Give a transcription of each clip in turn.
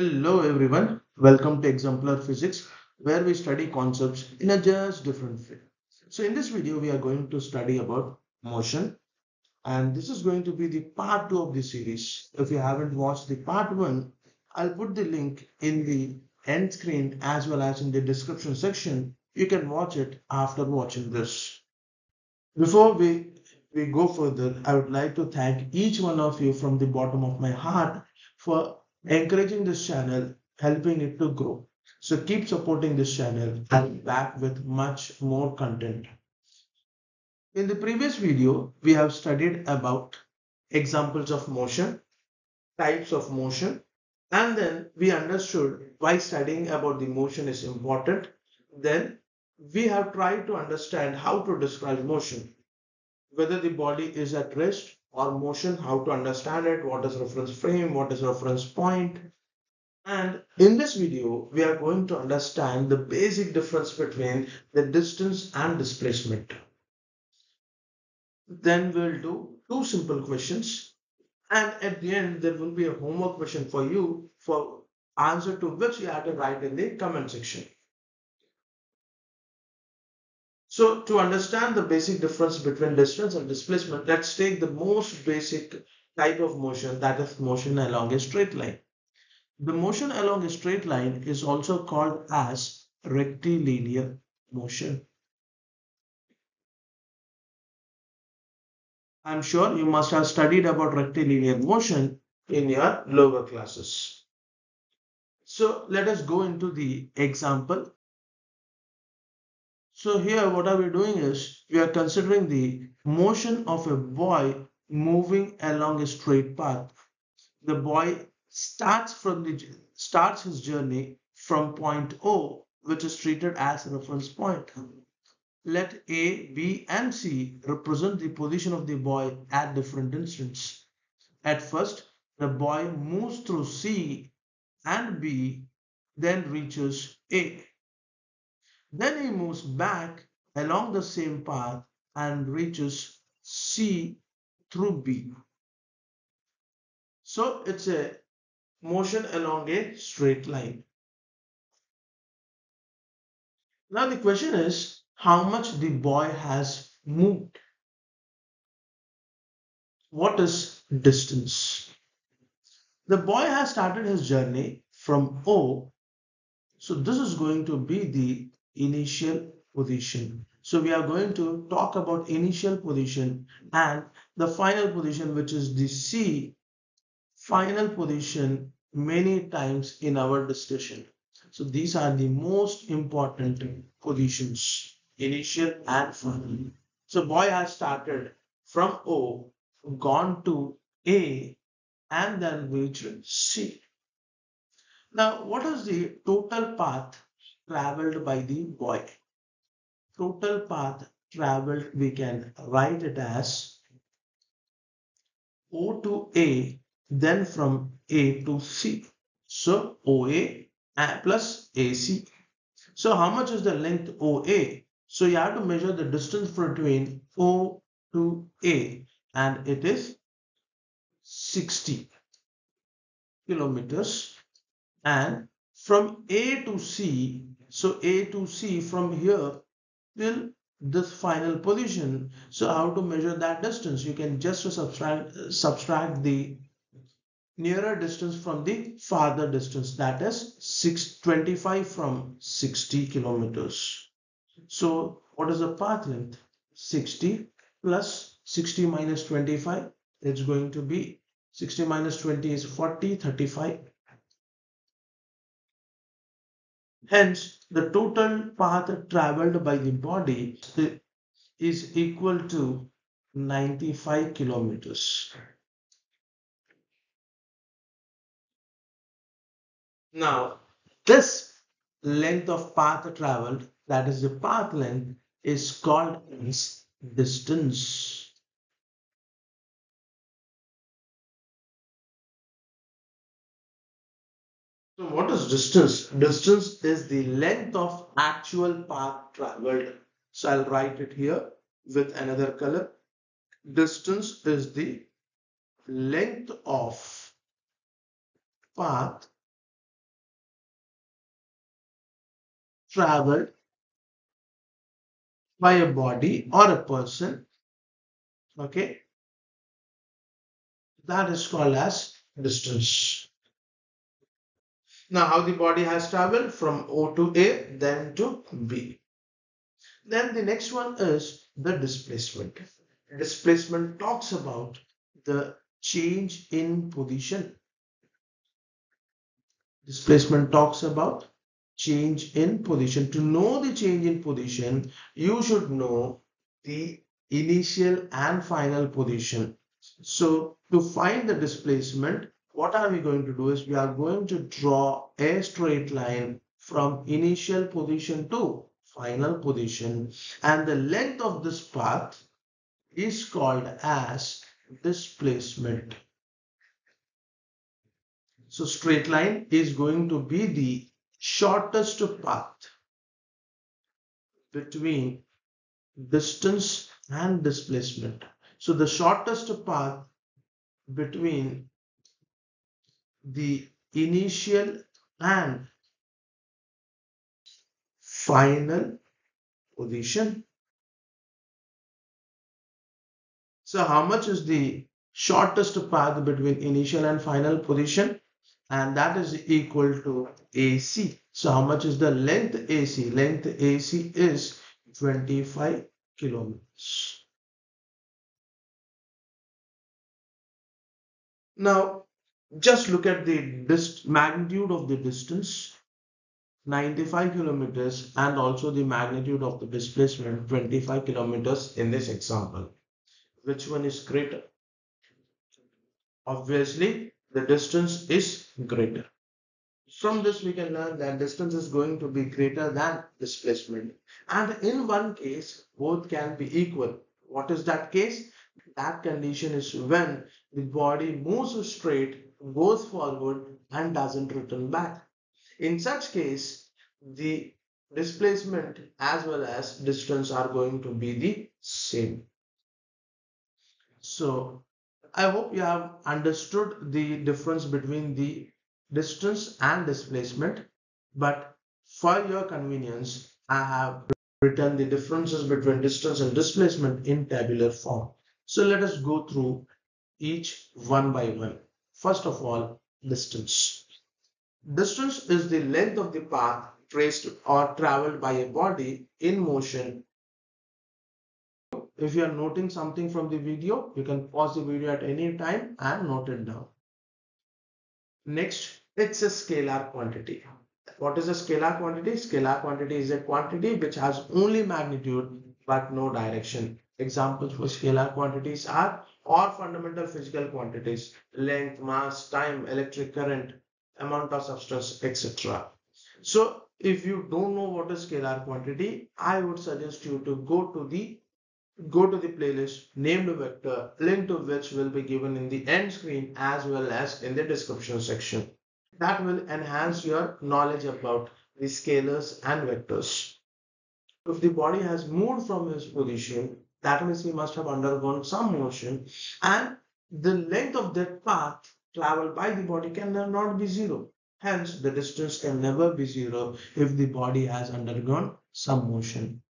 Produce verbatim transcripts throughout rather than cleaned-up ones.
Hello everyone, welcome to Exemplar Physics, where we study concepts in a just different way. So in this video we are going to study about motion, and this is going to be the part two of the series. If you haven't watched the part one, I'll put the link in the end screen as well as in the description section. You can watch it after watching this. Before we, we go further, I would like to thank each one of you from the bottom of my heart for encouraging this channel, helping it to grow. So keep supporting this channel. I'll be back with much more content. In the previous video, we have studied about examples of motion, types of motion, and then we understood why studying about the motion is important. Then we have tried to understand how to describe motion, whether the body is at rest or motion, how to understand it, what is reference frame, what is reference point. And in this video, we are going to understand the basic difference between the distance and displacement. Then we'll do two simple questions. And at the end, there will be a homework question for you, for answer to which you have to write in the comment section. So to understand the basic difference between distance and displacement, let's take the most basic type of motion, that is motion along a straight line. The motion along a straight line is also called as rectilinear motion. I'm sure you must have studied about rectilinear motion in your lower classes. So let us go into the example. So here what are we doing is, we are considering the motion of a boy moving along a straight path. The boy starts from the starts his journey from point O, which is treated as a reference point. Let A, B and C represent the position of the boy at different instants. At first, the boy moves through C and B, then reaches A. Then he moves back along the same path and reaches C through B. So it's a motion along a straight line. Now the question is, how much the boy has moved? What is distance? The boy has started his journey from O. So this is going to be the initial position. So we are going to talk about initial position and the final position, which is the C, final position, many times in our discussion. So these are the most important positions, initial and final. So boy has started from O, gone to A, and then reached C. Now what is the total path traveled by the boy? Total path traveled, we can write it as O to A, then from A to C. So O A plus A C. So how much is the length O A? So you have to measure the distance between O to A, and it is sixty kilometers. And from A to C, so A to C from here till this final position. So how to measure that distance? You can just subtract, subtract the nearer distance from the farther distance, that is six twenty-five from sixty kilometers. So what is the path length? sixty plus sixty minus twenty-five, it's going to be sixty minus twenty is forty, thirty-five. Hence, the total path traveled by the body is equal to ninety-five kilometers. Now, this length of path traveled, that is the path length, is called as distance. So what is distance? Distance is the length of actual path traveled. So I'll write it here with another color. Distance is the length of path traveled by a body or a person, okay, that is called as distance. Now, how the body has traveled from O to A, then to B. Then the next one is the displacement. Displacement talks about the change in position. Displacement talks about change in position. To know the change in position, you should know the initial and final position. So, to find the displacement, what are we going to do is we are going to draw a straight line from initial position to final position, and the length of this path is called as displacement. So straight line is going to be the shortest path between distance and displacement. So the shortest path between the initial and final position. So how much is the shortest path between initial and final position? And that is equal to A C. So how much is the length A C? Length A C is twenty-five kilometers. Now, just look at the magnitude of the distance, ninety-five kilometers, and also the magnitude of the displacement, twenty-five kilometers in this example. Which one is greater? Obviously, the distance is greater. From this, we can learn that distance is going to be greater than displacement. And in one case, both can be equal. What is that case? That condition is when the body moves straight, goes forward and doesn't return back. In such case, the displacement as well as distance are going to be the same. So, I hope you have understood the difference between the distance and displacement, but for your convenience, I have written the differences between distance and displacement in tabular form. So let us go through each one by one. First of all, distance. Distance is the length of the path traced or traveled by a body in motion. If you are noting something from the video, you can pause the video at any time and note it down. Next, it's a scalar quantity. What is a scalar quantity? Scalar quantity is a quantity which has only magnitude but no direction. Examples for scalar quantities are or fundamental physical quantities, length, mass, time, electric current, amount of substance, et cetera. So, if you don't know what is scalar quantity, I would suggest you to go to the go to the playlist named Vector, link to which will be given in the end screen as well as in the description section. That will enhance your knowledge about the scalars and vectors. If the body has moved from its position, that means he must have undergone some motion, and the length of that path traveled by the body can not be zero. Hence, the distance can never be zero if the body has undergone some motion.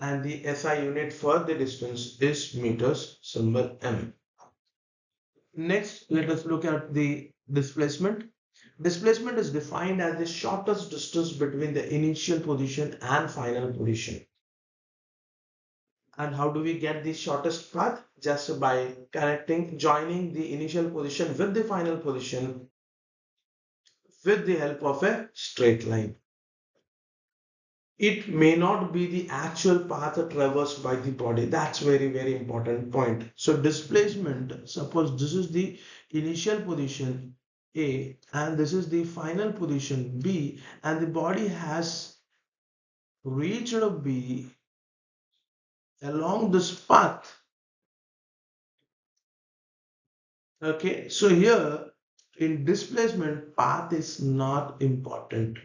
And the S I unit for the distance is meters, symbol M. Next, let us look at the displacement. Displacement is defined as the shortest distance between the initial position and final position. And how do we get the shortest path? Just by connecting, joining the initial position with the final position with the help of a straight line. It may not be the actual path traversed by the body. That's very, very important point. So displacement, suppose this is the initial position A and this is the final position B, and the body has reached B along this path. Okay, so here in displacement, path is not important.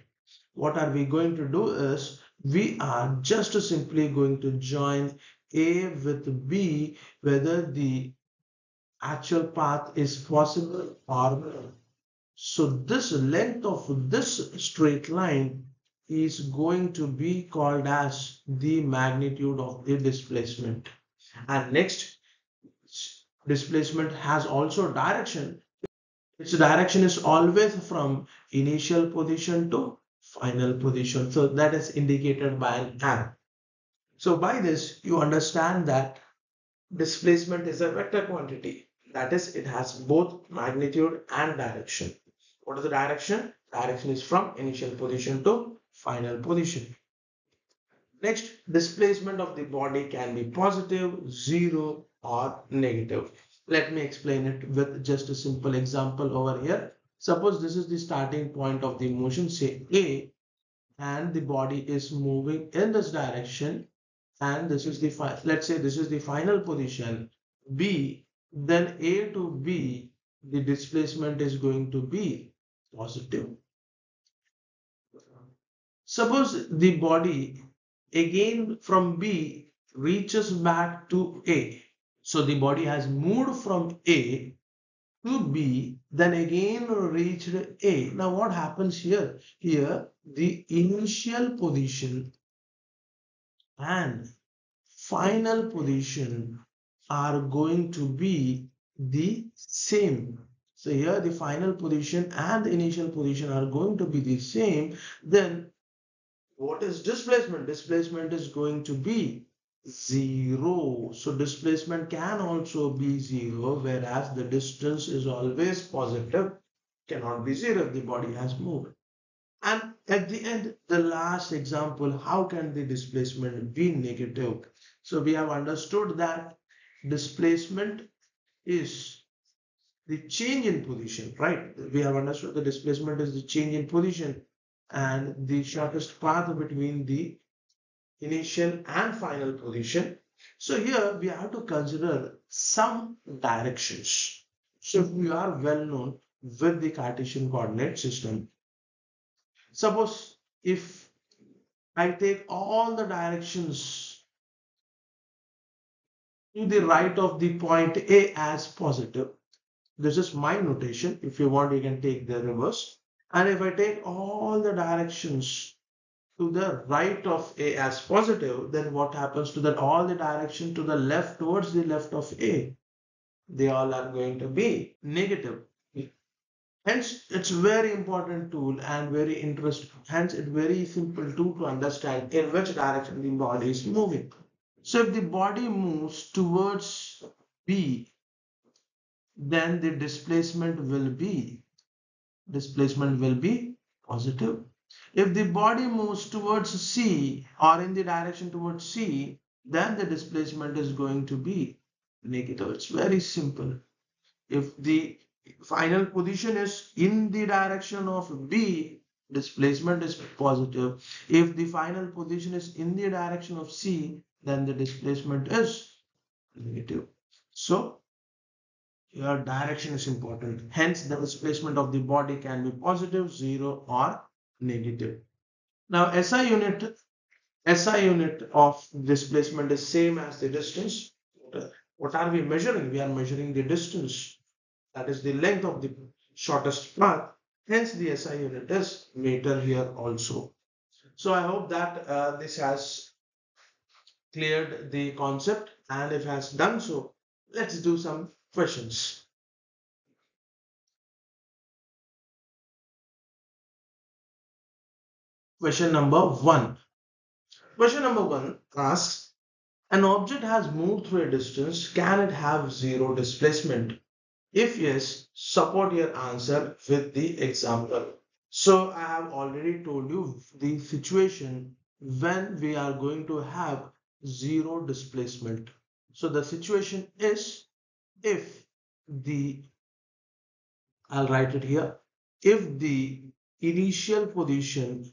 What are we going to do is we are just simply going to join A with B, whether the actual path is possible or not. So this length of this straight line is going to be called as the magnitude of the displacement. And next, displacement has also direction. Its direction is always from initial position to final position. So that is indicated by an arrow. So by this, you understand that displacement is a vector quantity. That is, it has both magnitude and direction. What is the direction? Direction is from initial position to final position. Next, displacement of the body can be positive, zero, or negative. Let me explain it with just a simple example over here. Suppose this is the starting point of the motion, say A, and the body is moving in this direction, and this is the, let's say this is the final position, B, then A to B, the displacement is going to be positive. Suppose the body again from B reaches back to A. So the body has moved from A to B, then again reached A. Now what happens here? Here the initial position and final position are going to be the same. So here the final position and the initial position are going to be the same. Then what is displacement? Displacement is going to be zero. So displacement can also be zero, whereas the distance is always positive, cannot be zero if the body has moved. And at the end, the last example, how can the displacement be negative? So we have understood that displacement is the change in position, right? We have understood the displacement is the change in position and the shortest path between the initial and final position. So here we have to consider some directions. So we are well known with the Cartesian coordinate system. Suppose if I take all the directions to the right of the point A as positive, this is my notation. If you want, you can take the reverse. And if I take all the directions to the right of A as positive, then what happens to that? All the direction to the left, towards the left of A, they all are going to be negative. Hence, it's a very important tool and very interesting. Hence, it's very simple tool to understand in which direction the body is moving. So if the body moves towards B, then the displacement will be displacement will be positive. If the body moves towards C or in the direction towards C, then the displacement is going to be negative. It's very simple. If the final position is in the direction of B, displacement is positive. If the final position is in the direction of C, then the displacement is negative. So your direction is important. Hence, the displacement of the body can be positive, zero, or negative. Now, SI unit, SI unit of displacement is same as the distance. What are we measuring? We are measuring the distance, that is the length of the shortest path. Hence, the S I unit is meter here also. So I hope that uh, this has cleared the concept, and if it has done so, let's do some questions. Question number one. Question number one asks, an object has moved through a distance, can it have zero displacement? If yes, support your answer with the example. So I have already told you the situation when we are going to have zero displacement. So the situation is if the, I'll write it here, if the initial position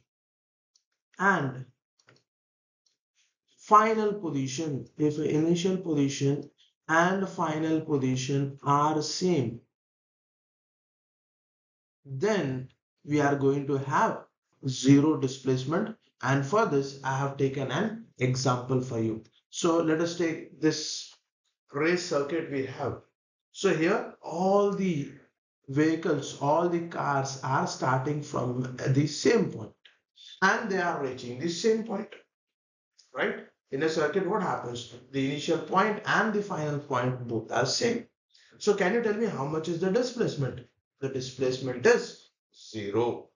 and final position, if initial position and final position are same, then we are going to have zero displacement. And for this, I have taken an example for you. So let us take this race circuit we have. So here, all the vehicles, all the cars are starting from the same point. and they are reaching the same point, right? In a circuit, what happens? The initial point and the final point both are same. So can you tell me how much is the displacement? The displacement is zero.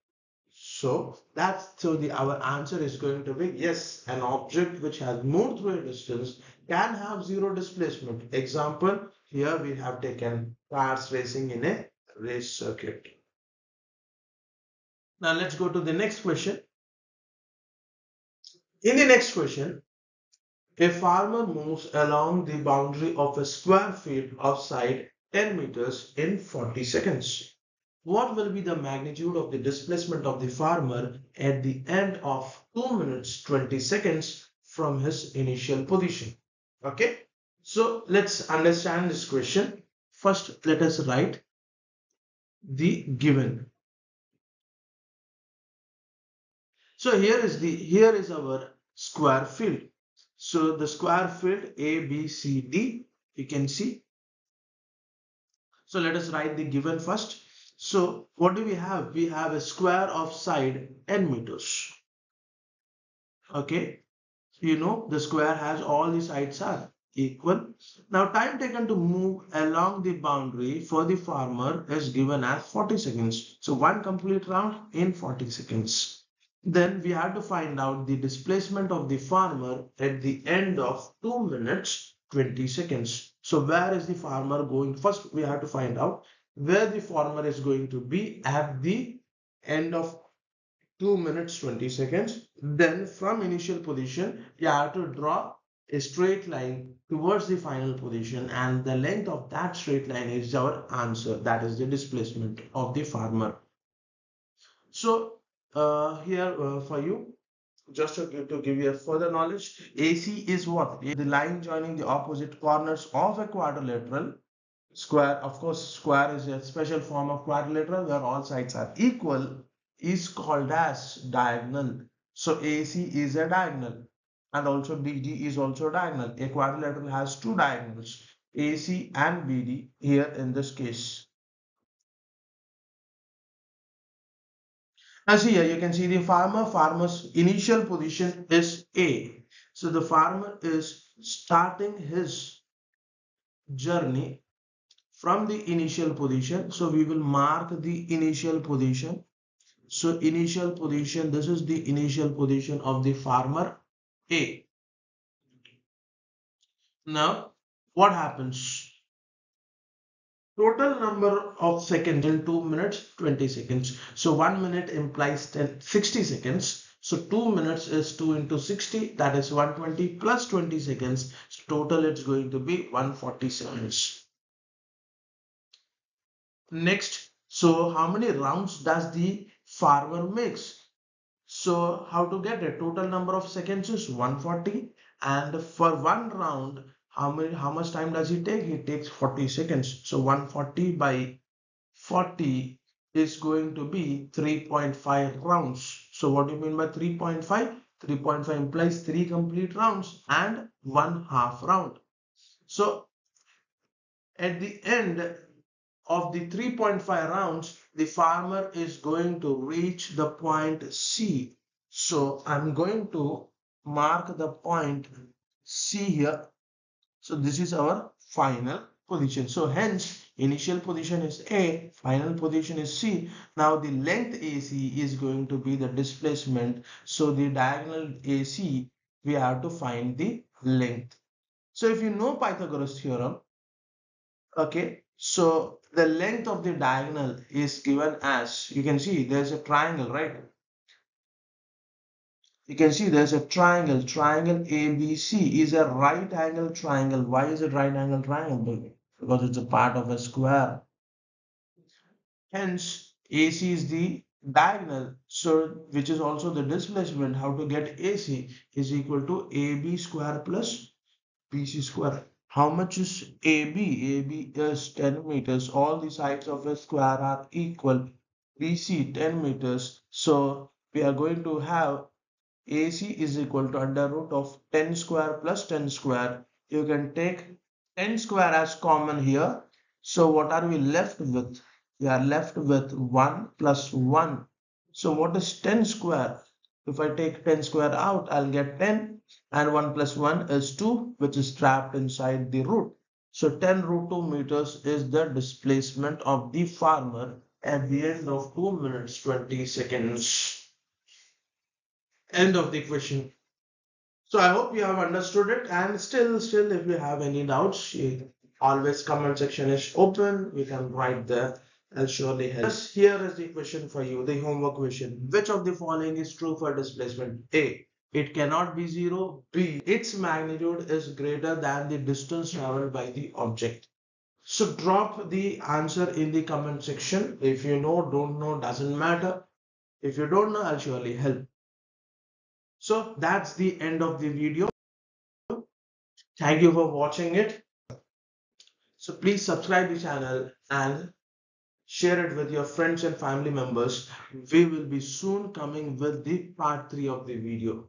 So that's so the our answer is going to be yes, an object which has moved through a distance can have zero displacement. Example, here we have taken cars racing in a race circuit. Now let's go to the next question. In the next question, a farmer moves along the boundary of a square field of side ten meters in forty seconds. What will be the magnitude of the displacement of the farmer at the end of two minutes twenty seconds from his initial position? Okay, so let's understand this question. First, let us write the given. So here is the here is our square field. So the square field A, B, C, D, you can see. So let us write the given first. So what do we have? We have a square of side ten meters. Okay, you know the square has all the sides are equal. Now time taken to move along the boundary for the farmer is given as forty seconds. So one complete round in forty seconds. Then we have to find out the displacement of the farmer at the end of two minutes twenty seconds. So where is the farmer going? First we have to find out where the farmer is going to be at the end of two minutes twenty seconds. Then from initial position you have to draw a straight line towards the final position, and the length of that straight line is our answer. That is the displacement of the farmer. So Uh, here uh, for you, just to give, to give you a further knowledge, A C is what? The line joining the opposite corners of a quadrilateral square. Of course, square is a special form of quadrilateral where all sides are equal, is called as diagonal. So A C is a diagonal, and also B D is also diagonal. A quadrilateral has two diagonals, A C and B D here in this case. Now see here, you can see the farmer, farmer's initial position is A. So the farmer is starting his journey from the initial position. So we will mark the initial position. So initial position, this is the initial position of the farmer A. Now what happens? Total number of seconds in two minutes twenty seconds. So one minute implies ten, sixty seconds. So two minutes is two into sixty, that is one hundred twenty plus twenty seconds. So total it's going to be one hundred forty seconds. Next, so how many rounds does the farmer makes? So how to get it? Total number of seconds is one hundred forty, and for one round, How, many, how much time does he take? He takes forty seconds. So one hundred forty by forty is going to be three point five rounds. So what do you mean by three point five? three point five implies three complete rounds and one half round. So at the end of the three point five rounds, the farmer is going to reach the point C. So I'm going to mark the point C here. So this is our final position. So hence, initial position is A, final position is C. Now the length A C is going to be the displacement. So the diagonal A C, we have to find the length. So if you know Pythagoras theorem, okay, so the length of the diagonal is given as, you can see there's a triangle, right? You can see there's a triangle, triangle A B C is a right angle triangle. Why is it right angle triangle? Because it's a part of a square. Hence, A C is the diagonal, so which is also the displacement. How to get A C is equal to A B square plus B C square. How much is A B? A B is ten meters. All the sides of a square are equal. B C ten meters. So we are going to have A C is equal to under root of ten square plus ten square. You can take ten square as common here. So what are we left with? We are left with one plus one. So what is ten square? If I take ten square out, I'll get ten, and one plus one is two, which is trapped inside the root. So ten root two meters is the displacement of the farmer at the end of two minutes twenty seconds. End of the question. So I hope you have understood it, and still still if you have any doubts, always comment section is open. You can write there. I'll surely help. Yes, here is the question for you, the homework question. Which of the following is true for displacement? A. It cannot be zero. B. Its magnitude is greater than the distance traveled by the object. So drop the answer in the comment section. If you know, don't know, doesn't matter. If you don't know, I'll surely help. So that's the end of the video. Thank you for watching it. So please subscribe the channel and share it with your friends and family members. We will be soon coming with the part three of the video.